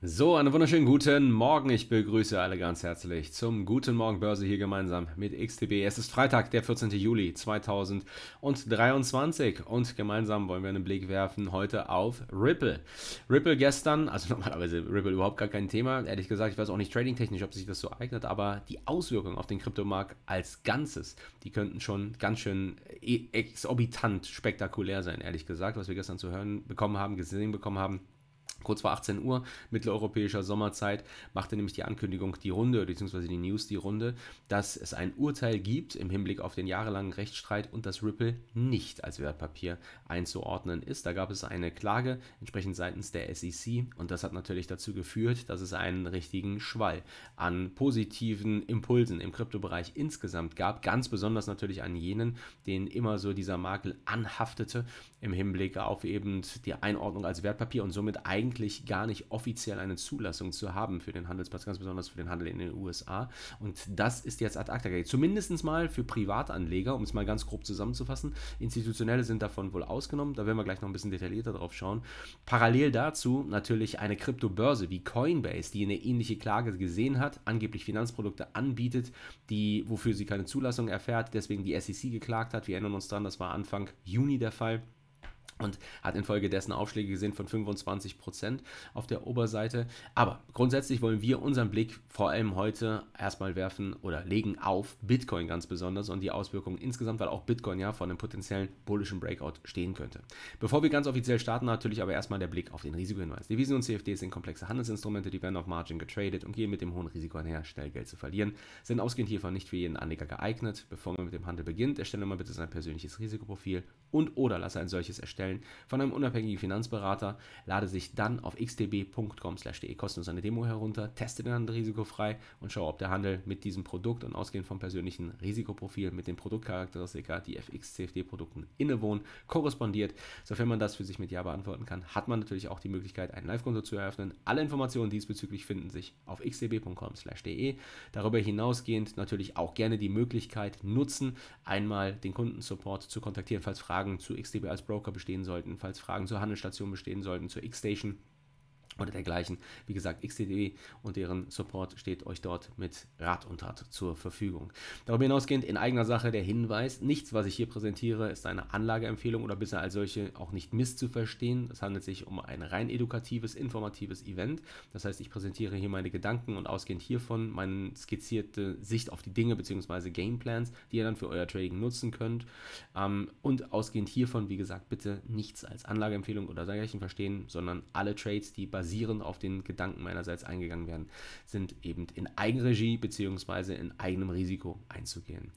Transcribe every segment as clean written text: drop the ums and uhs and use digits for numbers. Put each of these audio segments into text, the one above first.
So, einen wunderschönen guten Morgen. Ich begrüße alle ganz herzlich zum Guten Morgen Börse hier gemeinsam mit XTB. Es ist Freitag, der 14. Juli 2023 und gemeinsam wollen wir einen Blick werfen heute auf Ripple. Ripple gestern, also normalerweise Ripple überhaupt gar kein Thema. Ehrlich gesagt, ich weiß auch nicht tradingtechnisch, ob sich das so eignet, aber die Auswirkungen auf den Kryptomarkt als Ganzes, die könnten schon ganz schön exorbitant spektakulär sein, ehrlich gesagt, was wir gestern zu hören bekommen haben, gesehen bekommen haben. Kurz vor 18 Uhr mitteleuropäischer Sommerzeit machte nämlich die Ankündigung die Runde, beziehungsweise die News die Runde, dass es ein Urteil gibt im Hinblick auf den jahrelangen Rechtsstreit und dass Ripple nicht als Wertpapier einzuordnen ist. Da gab es eine Klage entsprechend seitens der SEC und das hat natürlich dazu geführt, dass es einen richtigen Schwall an positiven Impulsen im Kryptobereich insgesamt gab, ganz besonders natürlich an jenen, denen immer so dieser Makel anhaftete im Hinblick auf eben die Einordnung als Wertpapier und somit eigentlich gar nicht offiziell eine Zulassung zu haben für den Handelsplatz, ganz besonders für den Handel in den USA. Und das ist jetzt ad acta gelegt. Zumindest mal für Privatanleger, um es mal ganz grob zusammenzufassen. Institutionelle sind davon wohl ausgenommen. Da werden wir gleich noch ein bisschen detaillierter drauf schauen. Parallel dazu natürlich eine Kryptobörse wie Coinbase, die eine ähnliche Klage gesehen hat, angeblich Finanzprodukte anbietet, wofür sie keine Zulassung erfährt, deswegen die SEC geklagt hat. Wir erinnern uns dran, das war Anfang Juni der Fall. Und hat infolgedessen Aufschläge gesehen von 25% auf der Oberseite. Aber grundsätzlich wollen wir unseren Blick vor allem heute erstmal werfen oder legen auf Bitcoin ganz besonders und die Auswirkungen insgesamt, weil auch Bitcoin ja vor einem potenziellen bullischen Breakout stehen könnte. Bevor wir ganz offiziell starten, natürlich aber erstmal der Blick auf den Risikohinweis. Devisen und CFDs sind komplexe Handelsinstrumente, die werden auf Margin getradet und gehen mit dem hohen Risiko einher, schnell Geld zu verlieren. Sind ausgehend hiervon nicht für jeden Anleger geeignet. Bevor man mit dem Handel beginnt, erstelle mal bitte sein persönliches Risikoprofil und oder lasse ein solches erstellen von einem unabhängigen Finanzberater, lade sich dann auf xtb.com/de kostenlos eine Demo herunter, teste den Handel risikofrei und schaue, ob der Handel mit diesem Produkt und ausgehend vom persönlichen Risikoprofil mit den Produktcharakteristika, die FX-CFD-Produkten innewohnen, korrespondiert. Sofern man das für sich mit Ja beantworten kann, hat man natürlich auch die Möglichkeit, ein Live-Konto zu eröffnen. Alle Informationen diesbezüglich finden sich auf xtb.com/de. Darüber hinausgehend natürlich auch gerne die Möglichkeit nutzen, einmal den Kundensupport zu kontaktieren, falls Fragen zu XTB als Broker bestehen sollten, falls Fragen zur Handelsstation bestehen sollten, zur X-Station oder dergleichen. Wie gesagt, XTB und deren Support steht euch dort mit Rat und Tat zur Verfügung. Darüber hinausgehend in eigener Sache der Hinweis, nichts, was ich hier präsentiere, ist eine Anlageempfehlung oder bisher als solche auch nicht misszuverstehen. Es handelt sich um ein rein edukatives, informatives Event. Das heißt, ich präsentiere hier meine Gedanken und ausgehend hiervon meine skizzierte Sicht auf die Dinge bzw. Gameplans, die ihr dann für euer Trading nutzen könnt. Und ausgehend hiervon, wie gesagt, bitte nichts als Anlageempfehlung oder dergleichen verstehen, sondern alle Trades, die basierend auf den Gedanken meinerseits eingegangen werden, sind eben in Eigenregie bzw. in eigenem Risiko einzugehen.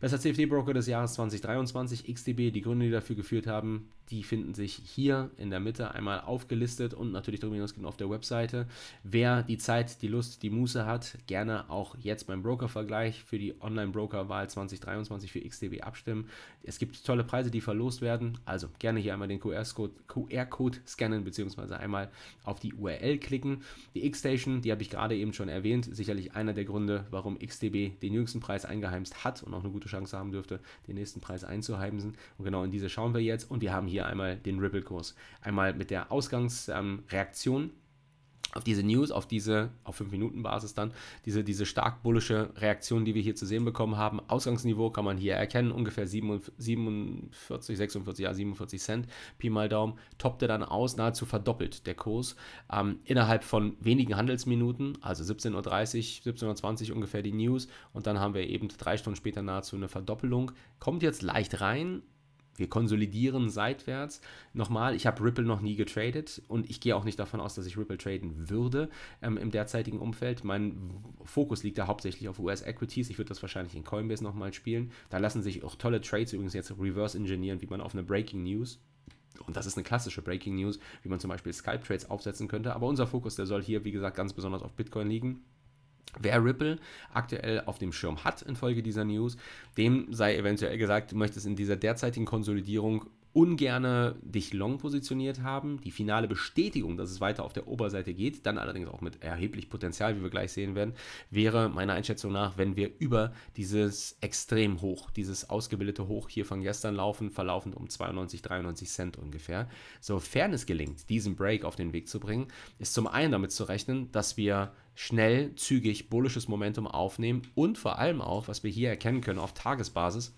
Bester CFD-Broker des Jahres 2023, XTB, die Gründe, die dafür geführt haben, die finden sich hier in der Mitte einmal aufgelistet und natürlich darüber hinausgehend auf der Webseite. Wer die Zeit, die Lust, die Muße hat, gerne auch jetzt beim Broker-Vergleich für die Online-Broker-Wahl 2023 für XTB abstimmen. Es gibt tolle Preise, die verlost werden, also gerne hier einmal den QR-Code scannen bzw. einmal auf die URL klicken. Die X-Station, die habe ich gerade eben schon erwähnt, sicherlich einer der Gründe, warum XTB den jüngsten Preis eingeheimst hat und auch eine gute Chance haben dürfte, den nächsten Preis einzuheimsen. Und genau in diese schauen wir jetzt und wir haben hier einmal den Ripple-Kurs. Einmal mit der Ausgangsreaktion auf diese News, auf 5-Minuten-Basis dann, diese stark bullische Reaktion, die wir hier zu sehen bekommen haben. Ausgangsniveau kann man hier erkennen, ungefähr 47 Cent, Pi mal Daumen, toppte dann aus, nahezu verdoppelt der Kurs, innerhalb von wenigen Handelsminuten, also 17.30 Uhr, 17.20 Uhr ungefähr die News und dann haben wir eben 3 Stunden später nahezu eine Verdoppelung, kommt jetzt leicht rein. Wir konsolidieren seitwärts. Nochmal, ich habe Ripple noch nie getradet und ich gehe auch nicht davon aus, dass ich Ripple traden würde im derzeitigen Umfeld. Mein Fokus liegt da hauptsächlich auf US-Equities. Ich würde das wahrscheinlich in Coinbase nochmal spielen. Da lassen sich auch tolle Trades übrigens jetzt reverse-engineeren, wie man auf eine Breaking News, und das ist eine klassische Breaking News, wie man zum Beispiel Scalp-Trades aufsetzen könnte. Aber unser Fokus, der soll hier, wie gesagt, ganz besonders auf Bitcoin liegen. Wer Ripple aktuell auf dem Schirm hat infolge dieser News, dem sei eventuell gesagt, du möchtest in dieser derzeitigen Konsolidierung ungerne dich long positioniert haben. Die finale Bestätigung, dass es weiter auf der Oberseite geht, dann allerdings auch mit erheblich Potenzial, wie wir gleich sehen werden, wäre meiner Einschätzung nach, wenn wir über dieses extrem Hoch, dieses ausgebildete Hoch hier von gestern laufen, verlaufend um 92, 93 Cent ungefähr. Sofern es gelingt, diesen Break auf den Weg zu bringen, ist zum einen damit zu rechnen, dass wir schnell, zügig bullisches Momentum aufnehmen und vor allem auch, was wir hier erkennen können auf Tagesbasis,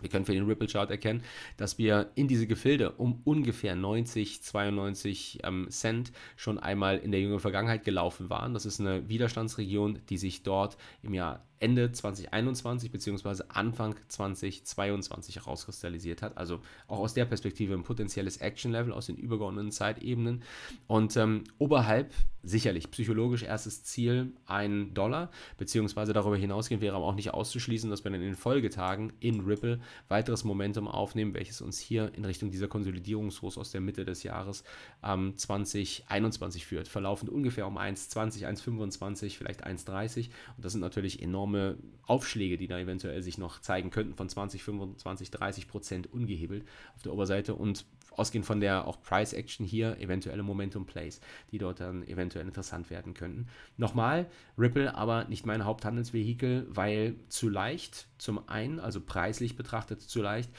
wir können für den Ripple-Chart erkennen, dass wir in diese Gefilde um ungefähr 90, 92 Cent schon einmal in der jüngeren Vergangenheit gelaufen waren. Das ist eine Widerstandsregion, die sich dort im Jahr Ende 2021 bzw. Anfang 2022 rauskristallisiert hat. Also auch aus der Perspektive ein potenzielles Action-Level aus den übergeordneten Zeitebenen. Und oberhalb sicherlich psychologisch erstes Ziel $1, beziehungsweise darüber hinausgehend wäre aber auch nicht auszuschließen, dass wir dann in den Folgetagen in Ripple weiteres Momentum aufnehmen, welches uns hier in Richtung dieser Konsolidierungshochs aus der Mitte des Jahres 2021 führt. Verlaufend ungefähr um 1,20, 1,25, vielleicht 1,30. Und das sind natürlich enorme Aufschläge, die da eventuell sich noch zeigen könnten, von 20, 25, 30% ungehebelt auf der Oberseite und ausgehend von der auch Price Action hier eventuelle Momentum Plays, die dort dann eventuell interessant werden könnten. Nochmal, Ripple aber nicht mein Haupthandelsvehikel, weil zu leicht, zum einen, also preislich betrachtet zu leicht,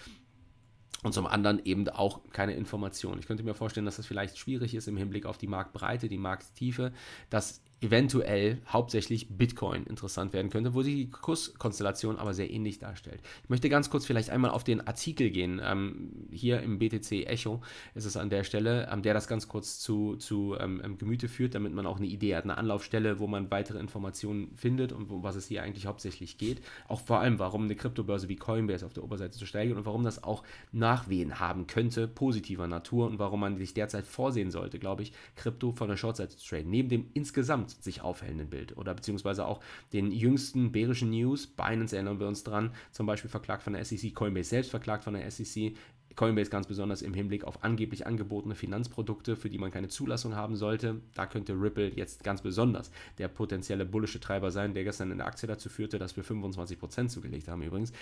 und zum anderen eben auch keine Information. Ich könnte mir vorstellen, dass das vielleicht schwierig ist im Hinblick auf die Marktbreite, die Markttiefe, dass eventuell hauptsächlich Bitcoin interessant werden könnte, wo sich die Kurskonstellation aber sehr ähnlich darstellt. Ich möchte ganz kurz vielleicht einmal auf den Artikel gehen. Hier im BTC Echo ist es an der Stelle, der das ganz kurz zu Gemüte führt, damit man auch eine Idee hat, eine Anlaufstelle, wo man weitere Informationen findet und um was es hier eigentlich hauptsächlich geht. Auch vor allem, warum eine Kryptobörse wie Coinbase auf der Oberseite zu steigen und warum das auch Nachwehen haben könnte, positiver Natur, und warum man sich derzeit vorsehen sollte, glaube ich, Krypto von der Shortseite zu traden. Neben dem insgesamt sich aufhellenden Bild oder beziehungsweise auch den jüngsten bärischen News. Binance erinnern wir uns dran, zum Beispiel verklagt von der SEC, Coinbase selbst verklagt von der SEC, Coinbase ganz besonders im Hinblick auf angeblich angebotene Finanzprodukte, für die man keine Zulassung haben sollte. Da könnte Ripple jetzt ganz besonders der potenzielle bullische Treiber sein, der gestern in der Aktie dazu führte, dass wir 25% zugelegt haben übrigens.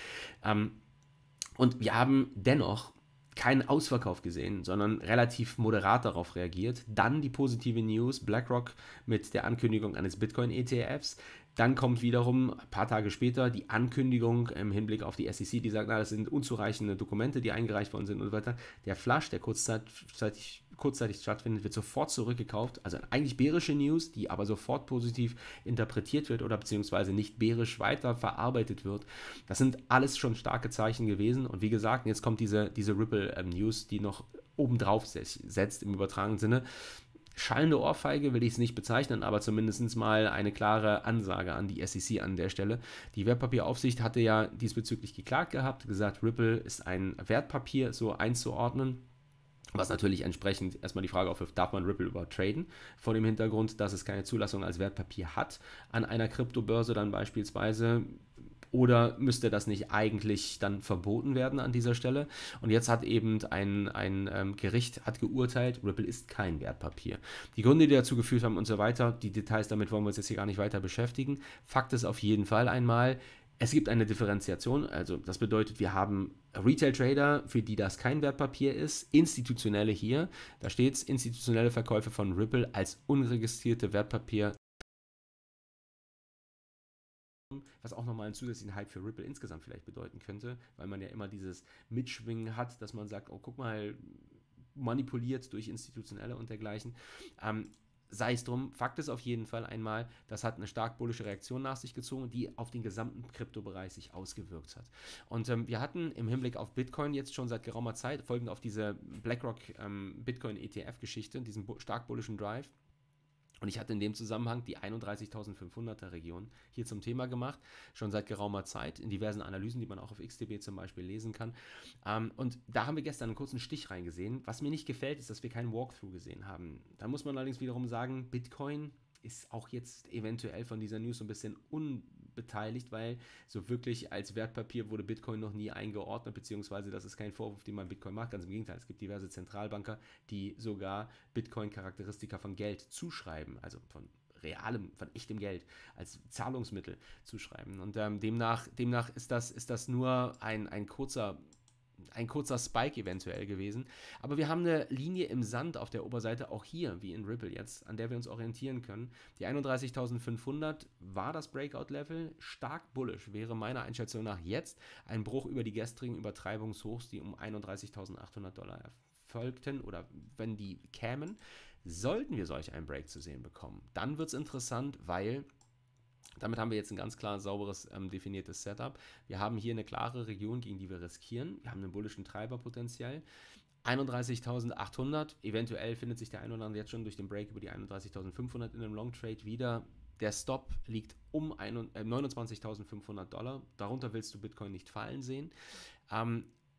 Und wir haben dennoch keinen Ausverkauf gesehen, sondern relativ moderat darauf reagiert. Dann die positive News, BlackRock mit der Ankündigung eines Bitcoin-ETFs. Dann kommt wiederum ein paar Tage später die Ankündigung im Hinblick auf die SEC, die sagt, na, das sind unzureichende Dokumente, die eingereicht worden sind und so weiter. Der Flash, der kurzzeitig stattfindet, wird sofort zurückgekauft. Also eigentlich bärische News, die aber sofort positiv interpretiert wird oder beziehungsweise nicht bärisch weiter verarbeitet wird. Das sind alles schon starke Zeichen gewesen. Und wie gesagt, jetzt kommt diese Ripple-News, die noch obendrauf setzt im übertragenen Sinne. Schallende Ohrfeige will ich es nicht bezeichnen, aber zumindest mal eine klare Ansage an die SEC an der Stelle. Die Wertpapieraufsicht hatte ja diesbezüglich geklagt gehabt, gesagt, Ripple ist ein Wertpapier, so einzuordnen. Was natürlich entsprechend erstmal die Frage aufwirft, darf man Ripple überhaupt traden? Vor dem Hintergrund, dass es keine Zulassung als Wertpapier hat an einer Kryptobörse dann beispielsweise. Oder müsste das nicht eigentlich dann verboten werden an dieser Stelle? Und jetzt hat eben ein Gericht hat geurteilt, Ripple ist kein Wertpapier. Die Gründe, die dazu geführt haben und so weiter, die Details, damit wollen wir uns jetzt hier gar nicht weiter beschäftigen. Fakt ist auf jeden Fall einmal, es gibt eine Differenziation, also das bedeutet, wir haben Retail-Trader, für die das kein Wertpapier ist, institutionelle hier, da steht es, institutionelle Verkäufe von Ripple als unregistrierte Wertpapier, was auch nochmal einen zusätzlichen Hype für Ripple insgesamt vielleicht bedeuten könnte, weil man ja immer dieses Mitschwingen hat, dass man sagt, oh guck mal, manipuliert durch Institutionelle und dergleichen. Sei es drum, Fakt ist auf jeden Fall einmal, das hat eine stark bullische Reaktion nach sich gezogen, die auf den gesamten Kryptobereich sich ausgewirkt hat. Und wir hatten im Hinblick auf Bitcoin jetzt schon seit geraumer Zeit, folgend auf diese BlackRock Bitcoin-ETF-Geschichte, diesen stark bullischen Drive, und ich hatte in dem Zusammenhang die 31.500er Region hier zum Thema gemacht, schon seit geraumer Zeit, in diversen Analysen, die man auch auf XTB zum Beispiel lesen kann. Und da haben wir gestern einen kurzen Stich reingesehen. Was mir nicht gefällt, ist, dass wir keinen Walkthrough gesehen haben. Da muss man allerdings wiederum sagen, Bitcoin ist auch jetzt eventuell von dieser News so ein bisschen unbeteiligt, weil so wirklich als Wertpapier wurde Bitcoin noch nie eingeordnet, beziehungsweise das ist kein Vorwurf, den man Bitcoin macht, ganz im Gegenteil, es gibt diverse Zentralbanker, die sogar Bitcoin-Charakteristika von Geld zuschreiben, also von realem, von echtem Geld als Zahlungsmittel zuschreiben, und demnach ist das nur ein kurzer ein kurzer Spike eventuell gewesen. Aber wir haben eine Linie im Sand auf der Oberseite, auch hier, wie in Ripple jetzt, an der wir uns orientieren können. Die 31.500 war das Breakout-Level, stark bullish, wäre meiner Einschätzung nach jetzt ein Bruch über die gestrigen Übertreibungshochs, die um $31.800 folgten, oder wenn die kämen, sollten wir solch einen Break zu sehen bekommen. Dann wird es interessant, weil damit haben wir jetzt ein ganz klar sauberes definiertes Setup. Wir haben hier eine klare Region, gegen die wir riskieren. Wir haben einen bullischen Treiber potenziell. 31.800, eventuell findet sich der ein oder andere jetzt schon durch den Break über die 31.500 in einem Long Trade wieder. Der Stop liegt um $29.500. Darunter willst du Bitcoin nicht fallen sehen.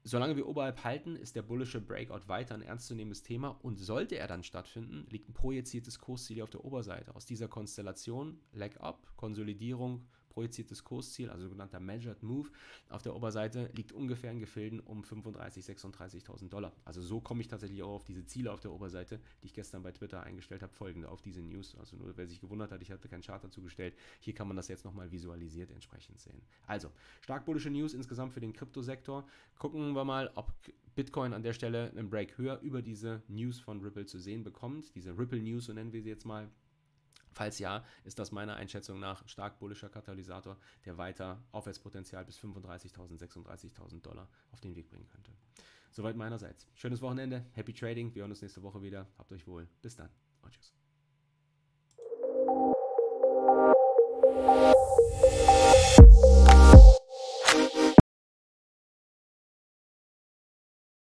Solange wir oberhalb halten, ist der bullische Breakout weiter ein ernstzunehmendes Thema, und sollte er dann stattfinden, liegt ein projiziertes Kursziel auf der Oberseite. Aus dieser Konstellation Leg-Up, Konsolidierung, projiziertes Kursziel, also sogenannter Measured Move, auf der Oberseite liegt ungefähr in Gefilden um $35.000, $36.000. Also so komme ich tatsächlich auch auf diese Ziele auf der Oberseite, die ich gestern bei Twitter eingestellt habe, folgende auf diese News. Also nur wer sich gewundert hat, ich hatte keinen Chart dazu gestellt. Hier kann man das jetzt nochmal visualisiert entsprechend sehen. Also stark bullische News insgesamt für den Kryptosektor. Gucken wir mal, ob Bitcoin an der Stelle einen Break höher über diese News von Ripple zu sehen bekommt. Diese Ripple News, so nennen wir sie jetzt mal. Falls ja, ist das meiner Einschätzung nach stark bullischer Katalysator, der weiter Aufwärtspotenzial bis $35.000, $36.000 auf den Weg bringen könnte. Soweit meinerseits. Schönes Wochenende, happy trading, wir hören uns nächste Woche wieder. Habt euch wohl, bis dann und tschüss.